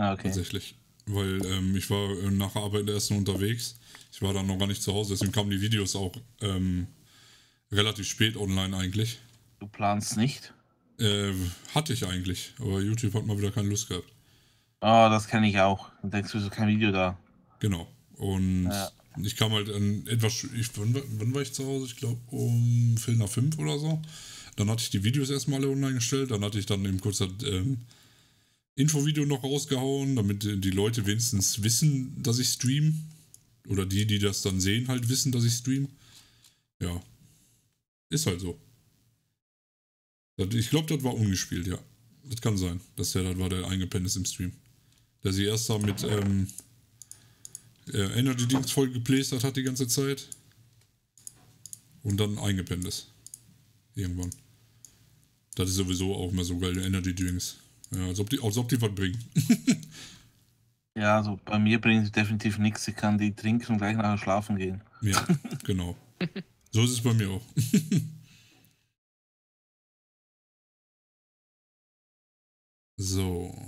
Ah, okay. Tatsächlich. Weil ich war nach der Arbeit erst noch unterwegs. Ich war dann noch gar nicht zu Hause, deswegen kamen die Videos auch relativ spät online eigentlich. Du planst nicht? Hatte ich eigentlich, aber YouTube hat mal wieder keine Lust gehabt. Ah, das kenne ich auch. Dann denkst du, so kein Video da. Genau. Und ja. Ich kam halt etwas... Wann war ich zu Hause? Ich glaube um 4:45 oder so. Dann hatte ich die Videos erstmal alle online gestellt. Dann hatte ich dann eben kurz das Infovideo noch rausgehauen, damit die Leute wenigstens wissen, dass ich streame. Oder die, die das dann sehen, halt wissen, dass ich streame. Ja. Ist halt so. Ich glaube, das war ungespielt, ja. Das kann sein, dass der der eingepennt ist im Stream. Der sie erst da mit Energy-Dings voll geplästert hat die ganze Zeit. Und dann eingepennt ist. Irgendwann. Das ist sowieso auch immer so geil, Energy-Drinks. Ja, als ob die was bringen. Ja, also bei mir bringen sie definitiv nichts. Ich kann die trinken und gleich nachher schlafen gehen. Ja, genau. So ist es bei mir auch. So.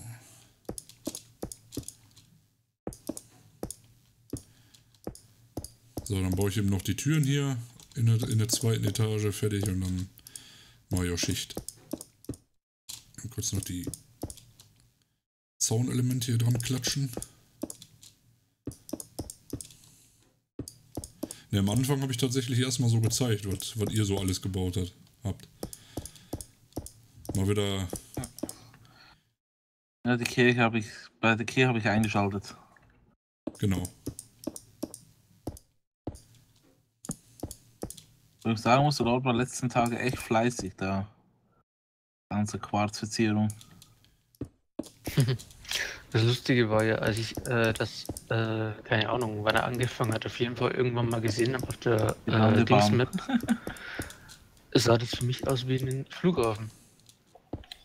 So, dann baue ich eben noch die Türen hier in der zweiten Etage fertig und dann mache ich auch Schicht. Und kurz noch die Zaunelemente hier dran klatschen. Ne, am Anfang habe ich tatsächlich erstmal so gezeigt, was ihr so alles gebaut habt. Mal wieder... Ja, die Kirche habe ich eingeschaltet. Genau. Und ich sagen muss, du warst bei den letzten Tagen echt fleißig da. Ganze Quarzverzierung. Das Lustige war ja, als ich keine Ahnung, wann er angefangen hat, auf jeden Fall irgendwann mal gesehen habe auf der Dingsmap, sah das für mich aus wie ein Flughafen.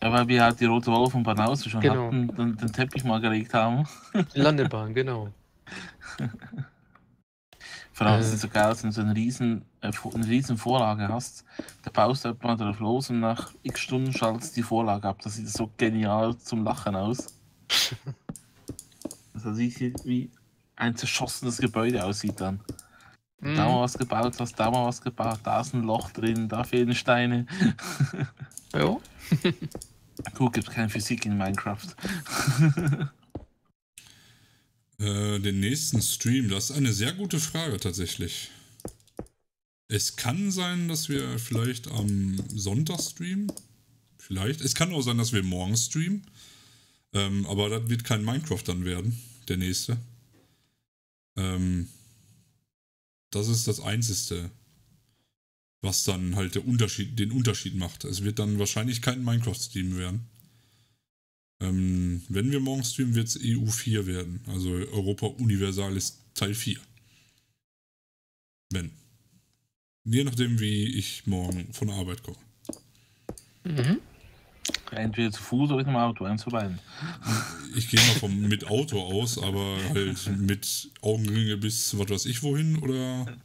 Ja, weil wir halt die rote Wolle von Banause schon genau hatten, den Teppich mal gelegt haben. Die Landebahn, genau. Vor allem ist es so geil, wenn du eine riesen Vorlage hast, da baust du mal drauf los und nach x Stunden schaltest du die Vorlage ab. Das sieht so genial zum Lachen aus. Das sieht wie ein zerschossenes Gebäude aussieht dann. Mm. Da mal was gebaut, hast da mal was gebaut, da ist ein Loch drin, da fehlen Steine. Jo. Gut, gibt keine Physik in Minecraft. Den nächsten Stream, das ist eine sehr gute Frage tatsächlich. Es kann sein, dass wir vielleicht am Sonntag streamen. Vielleicht. Es kann auch sein, dass wir morgen streamen. Aber das wird kein Minecraft dann werden, der nächste. Das ist das Einzige, was dann halt den Unterschied macht. Es wird dann wahrscheinlich kein Minecraft-Stream werden. Wenn wir morgen streamen, wird es EU4 werden. Also Europa Universalis Teil 4. Wenn. Je nachdem, wie ich morgen von der Arbeit komme. Mhm. Entweder zu Fuß oder mit dem Auto, eins zu beiden. Ich gehe mal mit Auto aus, aber halt mit Augenringe bis was weiß ich wohin oder...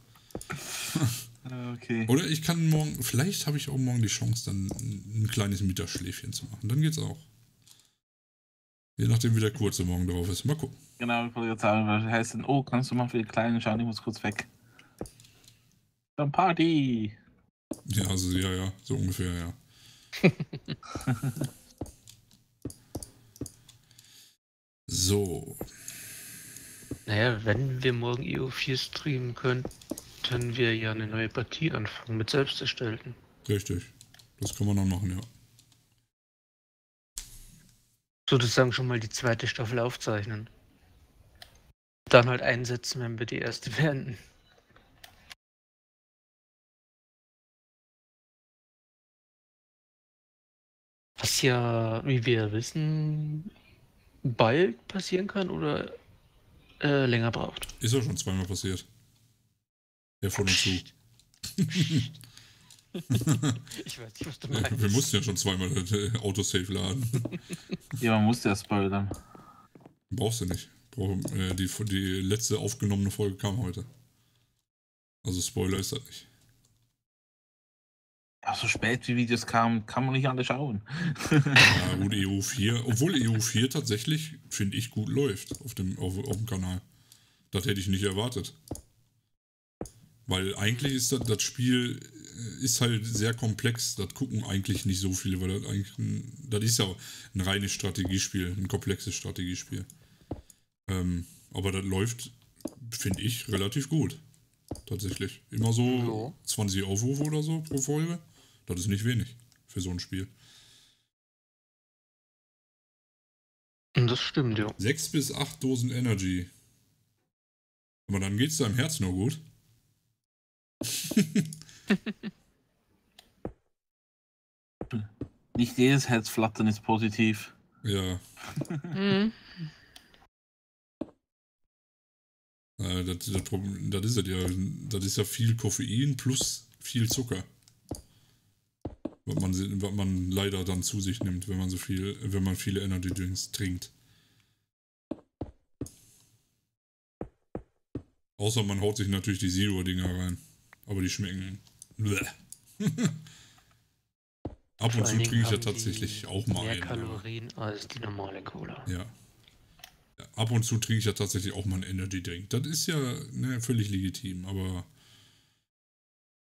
Okay. Oder ich kann morgen, vielleicht habe ich auch morgen die Chance, dann ein kleines Mittagsschläfchen zu machen. Dann geht's auch. Je nachdem, wie der kurze morgen drauf ist. Mal gucken. Genau, ich wollte jetzt sagen, was heißt denn, oh, kannst du mal für die Kleinen schauen, ich muss kurz weg. Dann Party! Ja, also, ja, so ungefähr, ja. So. Naja, wenn wir morgen EU4 streamen können, können wir ja eine neue Partie anfangen mit selbst erstellten. Richtig. Das kann man dann machen, ja. Sozusagen schon mal die zweite Staffel aufzeichnen. Dann halt einsetzen, wenn wir die erste beenden. Was ja, wie wir wissen, bald passieren kann oder länger braucht. Ist ja schon zweimal passiert. Ja, von und zu. Ich weiß nicht, was du meinst. Wir mussten ja schon zweimal Autosave laden. Ja, man musste ja spoilern. Brauchst du nicht. Die letzte aufgenommene Folge kam heute. Also Spoiler ist das nicht. Ach, so spät wie Videos kamen, kann man nicht alle schauen. Ja gut, EU 4, obwohl EU 4 tatsächlich, finde ich, gut läuft auf dem Kanal. Das hätte ich nicht erwartet. Weil eigentlich ist das Spiel ist halt sehr komplex. Das gucken eigentlich nicht so viele, weil das eigentlich das ist ja ein reines Strategiespiel, ein komplexes Strategiespiel. Aber das läuft, finde ich, relativ gut. Tatsächlich. Immer so 20 Aufrufe oder so pro Folge. Das ist nicht wenig für so ein Spiel. Das stimmt, ja. 6 bis 8 Dosen Energy. Aber dann geht's deinem Herz nur gut. Nicht jedes Herzflattern ist positiv. Ja. Das ist ja, viel Koffein plus viel Zucker. Was man leider dann zu sich nimmt, wenn man viele Energy Drinks trinkt. Außer man haut sich natürlich die Zero-Dinger rein. Aber die schmecken. Ab und zu trinke ich ja tatsächlich auch mal mehr Kalorien als die normale Cola. Ja. Ab und zu trinke ich ja tatsächlich auch mal einen Energy Drink. Das ist ja völlig legitim, aber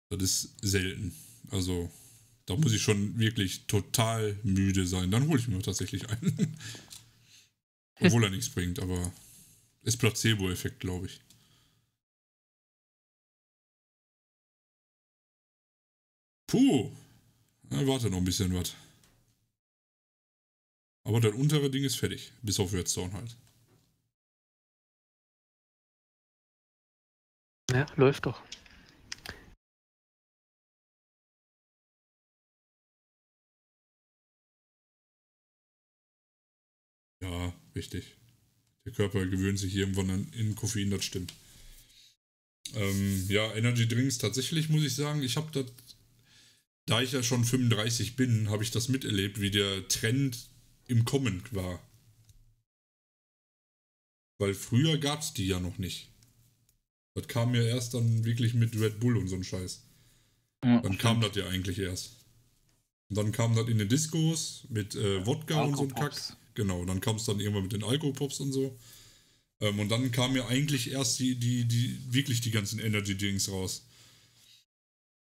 das ist selten. Also da muss ich schon wirklich total müde sein. Dann hole ich mir tatsächlich einen. Obwohl er nichts bringt, aber ist Placebo-Effekt, glaube ich. Puh, na, warte noch ein bisschen was. Aber das untere Ding ist fertig, bis auf Redstone halt. Ja, läuft doch. Ja, richtig. Der Körper gewöhnt sich irgendwann an Koffein, das stimmt. Ja, Energy Drinks tatsächlich, muss ich sagen, ich habe das... Da ich ja schon 35 bin, habe ich das miterlebt, wie der Trend im Kommen war. Weil früher gab es die ja noch nicht. Das kam ja erst dann wirklich mit Red Bull und so ein Scheiß. Ja, dann kam das ja eigentlich erst. Und dann kam das in den Discos mit Wodka und so ein Kack. Genau, dann kam es dann irgendwann mit den Alkopops und so. Und dann kamen ja eigentlich erst die ganzen Energy Drinks raus.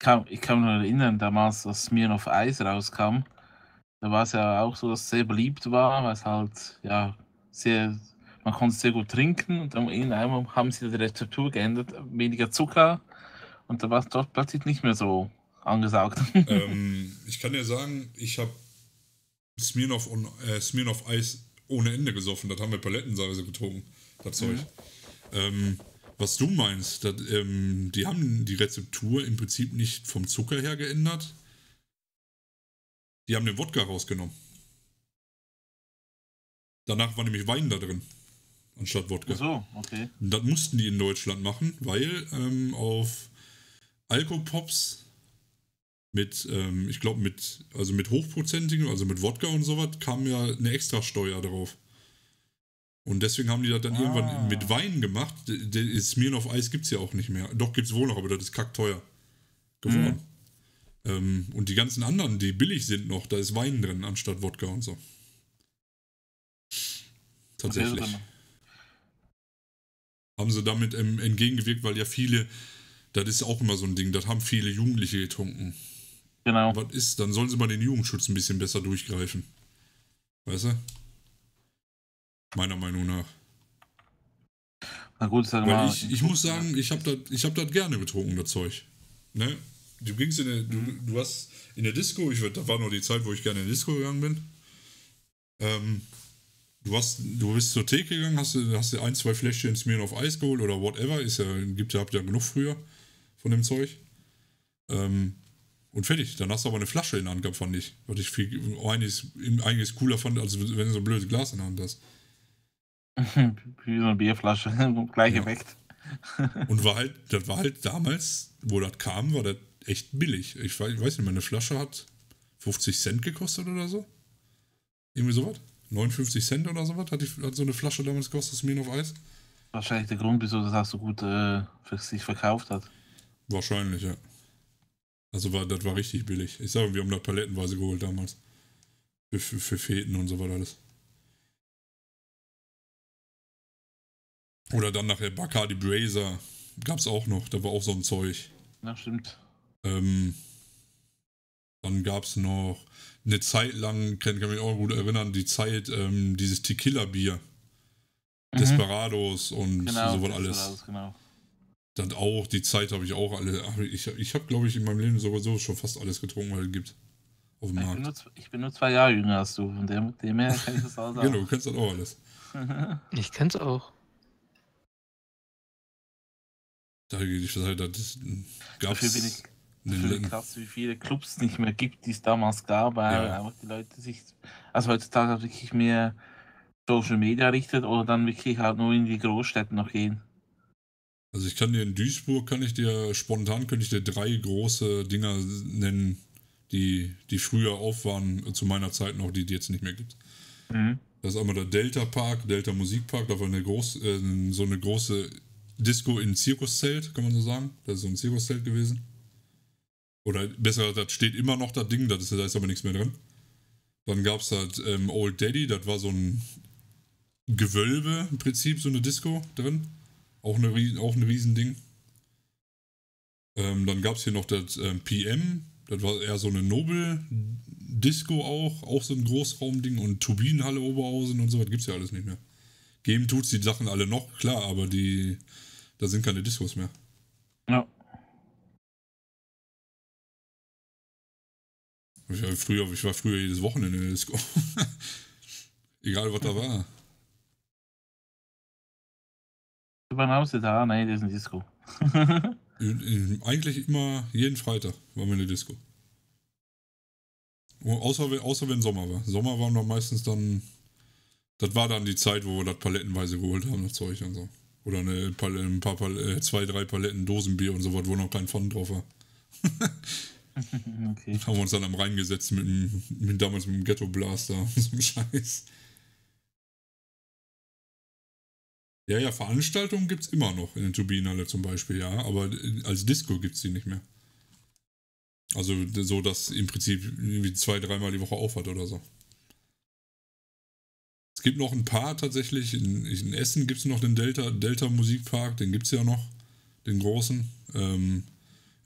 Ich kann mich noch erinnern, damals, als Smirnoff Eis rauskam, da war es ja auch so, dass es sehr beliebt war, weil es halt, ja, man konnte es sehr gut trinken und dann irgendwann haben sie die Rezeptur geändert, weniger Zucker und da war es dort plötzlich nicht mehr so angesaugt. Ich kann dir sagen, ich habe Smirnoff Eis ohne Ende gesoffen, das haben wir palettenweise getrunken, das Zeug. Mhm. Was du meinst, dass, die haben die Rezeptur im Prinzip nicht vom Zucker her geändert. Die haben den Wodka rausgenommen. Danach war nämlich Wein da drin, anstatt Wodka. Ach so, okay. Und das mussten die in Deutschland machen, weil auf Alkopops mit, ich glaube, mit hochprozentigem, also mit Wodka und sowas, kam ja eine Extrasteuer drauf. Und deswegen haben die das dann irgendwann mit Wein gemacht. Smirnoff Eis gibt es ja auch nicht mehr. Doch, gibt es wohl noch, aber das ist kackteuer geworden. Mhm. Und die ganzen anderen, die billig sind noch, da ist Wein drin anstatt Wodka und so. Tatsächlich. Okay, haben sie damit entgegengewirkt, weil ja viele, das ist auch immer so ein Ding, das haben viele Jugendliche getrunken. Genau. Was ist, dann sollen sie mal den Jugendschutz ein bisschen besser durchgreifen. Weißt du? Meiner Meinung nach. Na gut, sag mal. Ich muss sagen, ich hab das gerne getrunken, das Zeug. Ne? Du gingst du hast in der Disco, da war noch die Zeit, wo ich gerne in die Disco gegangen bin. Du bist zur Theke gegangen, hast dir 1, 2 Fläschchen Smirnoff Eis geholt oder whatever, habt ihr ja genug früher von dem Zeug. Und fertig, dann hast du aber eine Flasche in der Hand gehabt, fand ich. Was ich eigentlich cooler fand, als wenn du so ein blödes Glas in der Hand hast. Wie so eine Bierflasche, gleich Effekt. Und das war halt damals, wo das kam, war das echt billig. Ich weiß nicht, meine Flasche hat 50 Cent gekostet oder so. Irgendwie sowas. 59 Cent oder sowas hat so eine Flasche damals gekostet, Smirnoff Eis. Wahrscheinlich der Grund, wieso das auch so gut für sich verkauft hat. Wahrscheinlich, ja. Also das war richtig billig. Ich sage, wir haben das palettenweise geholt damals. Für Feten und so weiter alles. Oder dann nachher Bacardi Braser. Gab's auch noch. Da war auch so ein Zeug. Na, stimmt. Dann gab's noch eine Zeit lang, kann mich auch gut erinnern, die Zeit, dieses Tequila-Bier. Mhm. Desperados und genau, sowas alles. Desperados, genau. Dann auch, die Zeit habe ich auch alle. Ich habe, glaube ich, in meinem Leben sowieso schon fast alles getrunken, was es gibt. Auf dem Markt. Ich bin nur 2 Jahre jünger als du. Von dem her kann ich das auch sagen. Genau, du kennst das auch alles. Ich kenn's auch. Das gab's dafür krass, wie viele Clubs nicht mehr gibt, die es damals gab, weil ja. Einfach die Leute sich, also heutzutage wirklich mehr Social Media richtet oder dann wirklich halt nur in die Großstädte noch gehen. Also ich kann dir in Duisburg, könnte ich dir 3 große Dinger nennen, die früher auf waren, zu meiner Zeit noch, die jetzt nicht mehr gibt. Mhm. Das ist einmal der Delta Park, Delta Musikpark, da war so eine große Disco in Zirkuszelt, kann man so sagen. Das ist so ein Zirkuszelt gewesen. Oder besser, das steht immer noch das Ding, da ist aber nichts mehr drin. Dann gab es halt Old Daddy, das war so ein Gewölbe im Prinzip, so eine Disco drin. Auch ein Riesending. Dann gab es hier noch das PM, das war eher so eine Nobel-Disco auch so ein Großraumding und Turbinenhalle Oberhausen und so, das gibt es ja alles nicht mehr. Geben tut's die Sachen alle noch, klar, aber da sind keine Discos mehr. Ja. Ich war früher jedes Wochenende in der Disco. Egal, was da war. Banause da? Nein, das ist eine Disco. Eigentlich immer jeden Freitag waren wir in der Disco. Außer wenn Sommer war. Sommer waren wir meistens dann... Das war dann die Zeit, wo wir das palettenweise geholt haben, das Zeug und so. Oder ein paar, 2, 3 Paletten Dosenbier und so was, wo noch kein Pfand drauf war. Okay. Haben wir uns dann am Rhein gesetzt damals mit dem Ghetto-Blaster und so einem Scheiß. Ja, Veranstaltungen gibt es immer noch in den Turbinenhalle zum Beispiel, ja, aber als Disco gibt es die nicht mehr. Also so, dass im Prinzip irgendwie 2, 3 Mal die Woche auf hat oder so. Es gibt noch ein paar tatsächlich, in Essen gibt es noch den Delta Musikpark, den gibt es ja noch, den großen.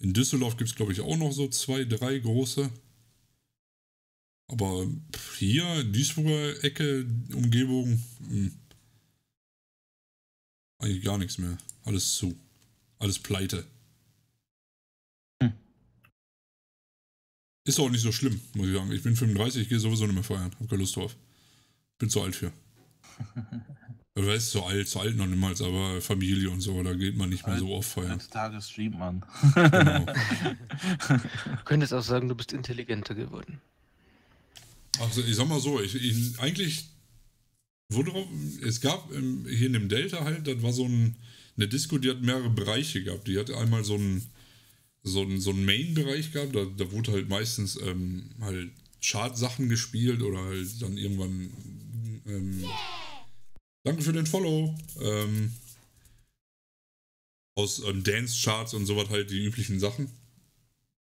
In Düsseldorf gibt es, glaube ich, auch noch so 2, 3 große. Aber hier, Duisburger Ecke, Umgebung... Eigentlich gar nichts mehr. Alles zu. Alles pleite. Ist auch nicht so schlimm, muss ich sagen. Ich bin 35, ich gehe sowieso nicht mehr feiern. Hab keine Lust drauf. Bin zu alt für. Aber wer ist zu alt noch niemals, aber Familie und so, da geht man nicht mehr so oft feiern. Heutzutage streamt man. Genau. Du könntest auch sagen, du bist intelligenter geworden. Also ich sag mal so, eigentlich... Es gab hier in dem Delta halt, das war eine Disco, die hat mehrere Bereiche gehabt. Die hat einmal so einen Main-Bereich gehabt, da wurde halt meistens halt Chart-Sachen gespielt oder halt dann irgendwann danke für den Follow aus Dance-Charts und sowas halt die üblichen Sachen.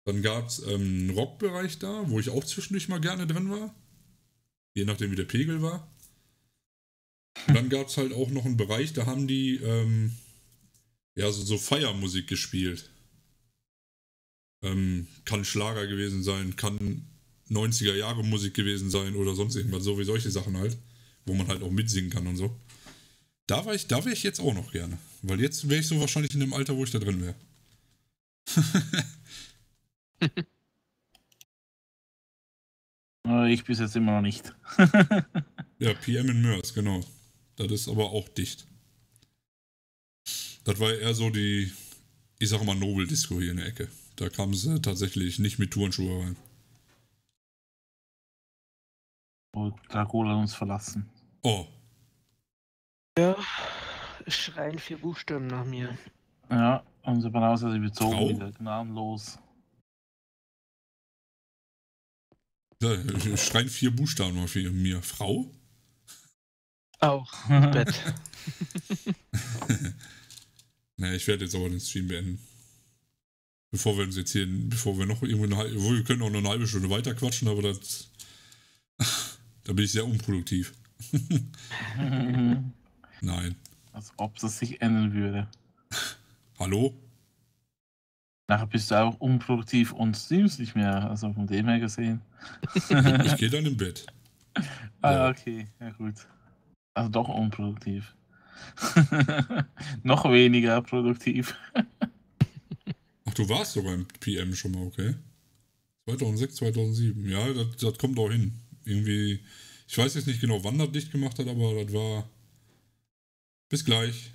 Dann gab es einen Rock-Bereich da, wo ich auch zwischendurch mal gerne drin war, je nachdem wie der Pegel war. Und dann gab es halt auch noch einen Bereich, da haben die so Feiermusik gespielt. Kann Schlager gewesen sein, kann 90er Jahre Musik gewesen sein oder sonst irgendwas, so wie solche Sachen halt, wo man halt auch mitsingen kann und so. Da wäre ich jetzt auch noch gerne, weil jetzt wäre ich so wahrscheinlich in dem Alter, wo ich da drin wäre. Ich bis jetzt immer noch nicht. Ja, PM in Mörs, genau. Das ist aber auch dicht. Das war eher so die, ich sag mal, Nobel-Disco hier in der Ecke. Da kamen sie tatsächlich nicht mit Turnschuhe rein. Oh, Dracula hat uns verlassen. Oh. Ja, schreien 4 Buchstaben nach mir. Ja, unser Banause hat sich bezogen wieder, gnadenlos. Ja, schreien 4 Buchstaben mal für mir. Frau? Auch. Bett. Naja, ich werde jetzt aber den Stream beenden. Bevor wir uns jetzt hier, bevor wir noch irgendwo wir können auch noch eine halbe Stunde weiter quatschen, aber das, da bin ich sehr unproduktiv. Nein. Als ob das sich ändern würde. Hallo? Nachher bist du auch unproduktiv und streamst nicht mehr, also von dem her gesehen. Ich gehe dann im Bett. Ah, ja. Okay, ja gut. Also doch unproduktiv. Noch weniger produktiv. Ach, du warst sogar im PM schon mal, okay? 2006, 2007, ja, das kommt auch hin. Irgendwie, ich weiß jetzt nicht genau, wann das dicht gemacht hat, aber das war... Bis gleich.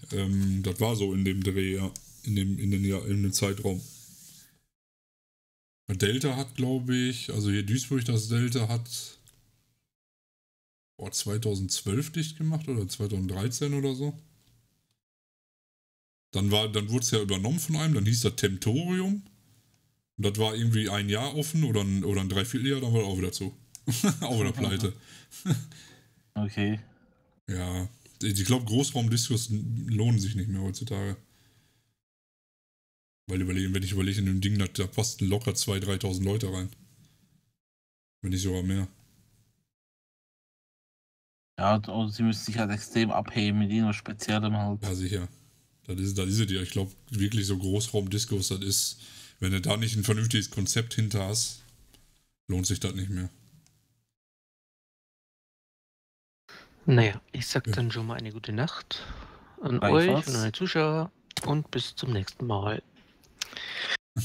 Das war so in dem Dreh, ja. In dem Zeitraum. Delta hat, glaube ich, also hier Duisburg, das Delta hat 2012 dicht gemacht oder 2013 oder so. Dann wurde es ja übernommen von einem, dann hieß das Temporium. Und das war irgendwie ein Jahr offen oder ein Dreivierteljahr, dann war das auch wieder zu. Auch wieder pleite. Okay. Ja, ich glaube, Großraumdiskos lohnen sich nicht mehr heutzutage. Weil wenn ich überlege, in dem Ding, da passten locker 2.000, 3.000 Leute rein. Wenn nicht sogar mehr. Ja, und sie müssen sich halt extrem abheben mit irgendwas Speziellem halt. Ja, sicher. Das ist ja, ich glaube, wirklich so Großraumdiskos, das ist, wenn du da nicht ein vernünftiges Konzept hinter hast, lohnt sich das nicht mehr. Naja, ich sag dann schon mal eine gute Nacht an euch und an die Zuschauer und bis zum nächsten Mal.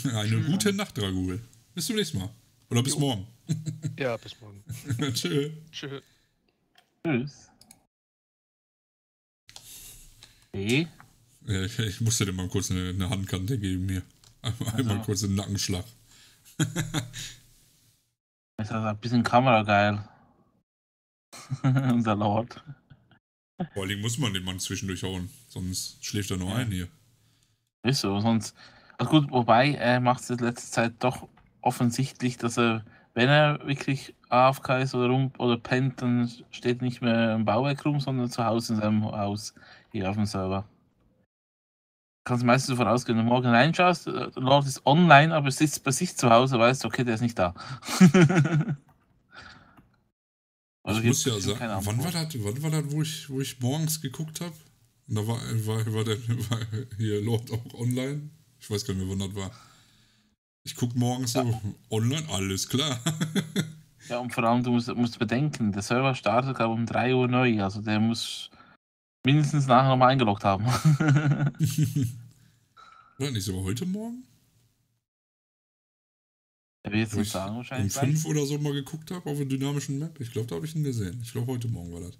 Eine gute Nacht, Dragul. Bis zum nächsten Mal. Oder bis morgen. Ja, bis morgen. Tschö. Tschö. Tschüss. Okay. Ja, ich musste dir mal kurz eine Handkante geben hier. Einmal kurz einen Nackenschlag. Das ist also ein bisschen kamerageil. Unser Lord. Vor allem muss man den Mann zwischendurch hauen, sonst schläft er nur ein hier. Ist so, sonst... Also gut, wobei, er macht es in letzter Zeit doch offensichtlich, dass er, wenn er wirklich AFK ist oder pennt, dann steht nicht mehr im Bauwerk rum, sondern zu Hause in seinem Haus hier auf dem Server. Kannst meistens davon ausgehen, wenn du morgen reinschaust, der Lord ist online, aber sitzt bei sich zu Hause, weißt du, okay, der ist nicht da. Also ich muss ja sagen, wann war das, wo ich morgens geguckt habe? Und da war hier Lord auch online. Ich weiß gar nicht mehr, wann das war. Ich gucke morgens so online, alles klar. Ja, und vor allem, du musst bedenken, der Server startet, glaube ich, um 3 Uhr neu. Also der muss mindestens nachher nochmal eingeloggt haben. Oder nicht sogar heute Morgen? Ich will jetzt nicht sagen, wahrscheinlich. Um 5 oder so mal geguckt habe auf der dynamischen Map. Ich glaube, da habe ich ihn gesehen. Ich glaube, heute Morgen war das.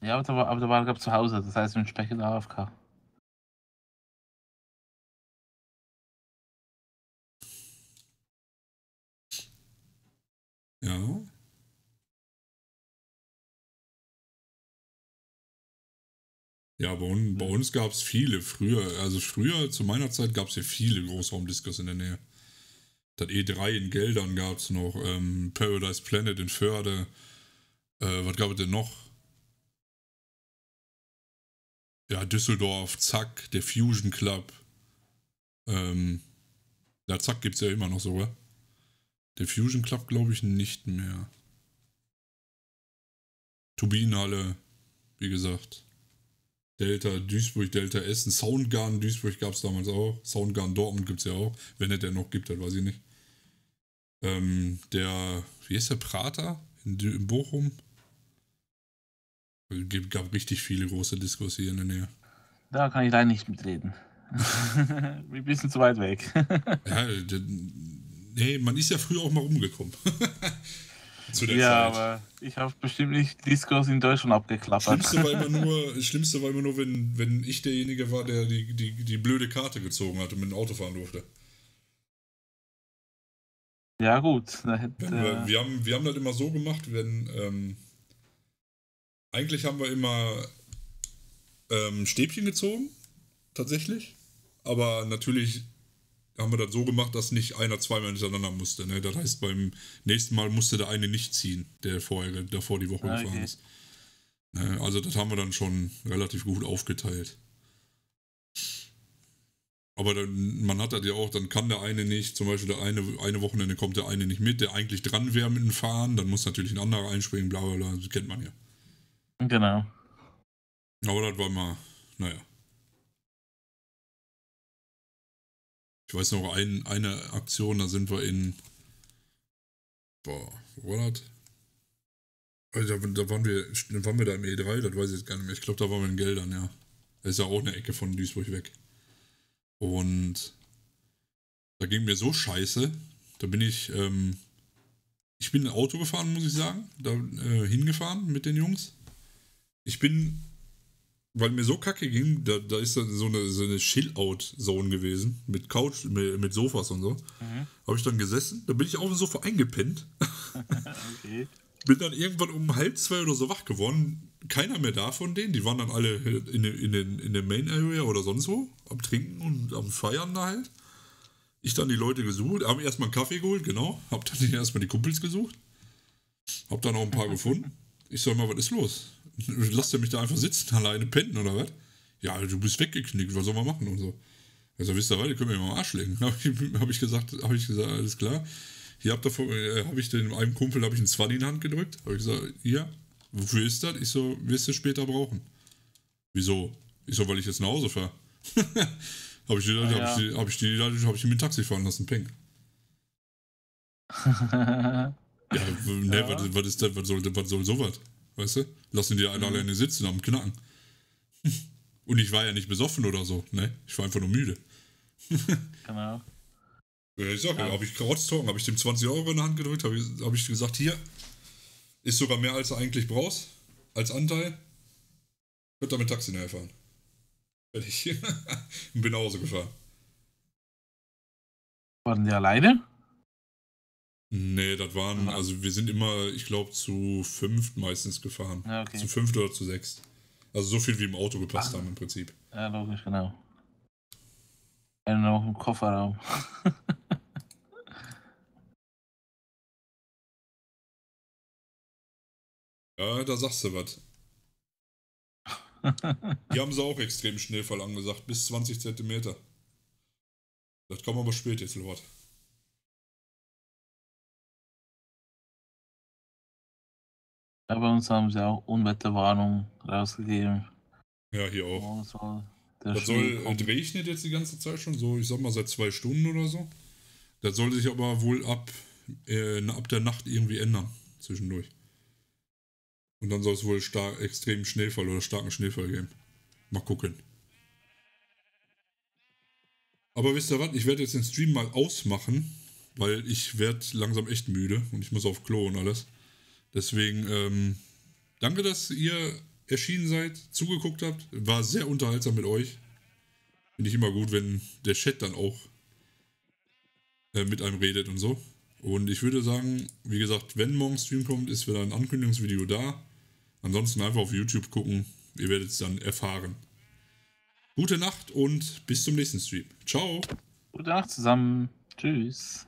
Ja, aber da war er zu Hause. Das heißt, entsprechend AFK. Ja. Ja, bei uns gab es viele früher. Also früher, zu meiner Zeit, gab es hier viele Großraumdiskos in der Nähe. Das E3 in Geldern gab es noch, Paradise Planet in Förde, was gab es denn noch? Ja, Düsseldorf, Zack, der Fusion Club. Ja, Zack gibt es ja immer noch sogar. Der Fusion Club glaube ich nicht mehr. Turbinenhalle, wie gesagt. Delta, Duisburg, Delta Essen, Soundgarden, Duisburg gab es damals auch. Soundgarden Dortmund gibt es ja auch. Wenn es den noch gibt, das weiß ich nicht. Wie heißt der Prater in Bochum? Es gab richtig viele große Diskos hier in der Nähe. Da kann ich leider nicht mitreden. Ein bisschen zu weit weg. Ja, nee, man ist ja früher auch mal rumgekommen. Zu der Zeit. Aber ich habe bestimmt nicht Discos in Deutschland abgeklappert. Schlimmste war immer nur, wenn ich derjenige war, der die blöde Karte gezogen hat und mit dem Auto fahren durfte. Ja gut. Wir haben das immer so gemacht, wenn eigentlich haben wir immer Stäbchen gezogen, tatsächlich. Aber natürlich haben wir das so gemacht, dass nicht einer zweimal hintereinander musste. Ne? Das heißt, beim nächsten Mal musste der eine nicht ziehen, der davor die Woche gefahren ist. Ne? Also das haben wir dann schon relativ gut aufgeteilt. Aber dann, man hat das ja auch, dann kann der eine nicht, zum Beispiel der eine Wochenende kommt der eine nicht mit, der eigentlich dran wäre mit dem Fahren, dann muss natürlich ein anderer einspringen, bla bla bla, das kennt man ja. Genau. Aber das war mal, naja. Ich weiß noch, eine Aktion, da sind wir in, boah, wo war das? Also da waren wir da im E3, das weiß ich jetzt gar nicht mehr. Ich glaube, da waren wir in Geldern, ja. Das ist ja auch eine Ecke von Duisburg weg. Und da ging mir so scheiße, da bin ich bin ein Auto gefahren, muss ich sagen, da hingefahren mit den Jungs. Ich bin, weil mir so kacke ging, da ist dann so eine Chill-Out-Zone gewesen, mit Couch, mit Sofas und so. Mhm. Habe ich dann gesessen, da bin ich auf dem Sofa eingepennt. Okay. Bin dann irgendwann um 1:30 oder so wach geworden. Keiner mehr da von denen. Die waren dann alle in der Main Area oder sonst wo. Am Trinken und am Feiern da halt. Ich dann die Leute gesucht. Haben erstmal einen Kaffee geholt, genau. Hab dann erstmal die Kumpels gesucht. Hab dann auch ein paar gefunden. Ich sag mal, was ist los? Lasst ihr mich da einfach sitzen, alleine pennen oder was? Ja, du bist weggeknickt, was soll man machen und so. Also wisst ihr was, die können mir mal am Arsch legen. Hab ich gesagt, alles klar. Hier habe ich den einem Kumpel einen Zwanni in die Hand gedrückt. Habe ich gesagt, ja, wofür ist das? Ich so, wirst du später brauchen. Wieso? Ich so, weil ich jetzt nach Hause fahre. Habe ich die Leute, ja. hab ich die mit dem Taxi fahren lassen, peng. Ja, ne, ja. Was ist das? Was soll sowas? Weißt du? Lassen die einen alleine sitzen am Knacken. Und ich war ja nicht besoffen oder so, ne? Ich war einfach nur müde. Genau. Ja, ich sag ja, habe ich Krautstocken, habe ich dem 20 Euro in die Hand gedrückt, hab ich gesagt, hier, ist sogar mehr, als du eigentlich brauchst, als Anteil, wird damit Taxi näher fahren. Fertig. Und bin nach Hause gefahren. Waren die alleine? Nee, das waren, also wir sind immer, ich glaube, zu 5 meistens gefahren. Ja, okay. Zu 5 oder zu 6. Also so viel, wie im Auto gepasst haben im Prinzip. Ja, logisch, genau. Noch im Kofferraum. Ja, da sagst du was. Die haben sie auch extrem Schneefall angesagt, bis 20 Zentimeter. Das kommt aber spät jetzt, Lord. Ja, bei uns haben sie auch Unwetterwarnung rausgegeben. Ja, hier auch. Das soll, regnet jetzt die ganze Zeit schon, so ich sag mal seit 2 Stunden oder so. Das soll sich aber wohl ab der Nacht irgendwie ändern, zwischendurch. Und dann soll es wohl extremen Schneefall oder starken Schneefall geben. Mal gucken. Aber wisst ihr was, ich werde jetzt den Stream mal ausmachen, weil ich werde langsam echt müde und ich muss auf Klo und alles. Deswegen, danke, dass ihr erschienen seid, zugeguckt habt, war sehr unterhaltsam mit euch. Finde ich immer gut, wenn der Chat dann auch mit einem redet und so. Und ich würde sagen, wie gesagt, wenn morgen Stream kommt, ist wieder ein Ankündigungsvideo da. Ansonsten einfach auf YouTube gucken, ihr werdet es dann erfahren. Gute Nacht und bis zum nächsten Stream. Ciao. Gute Nacht zusammen. Tschüss.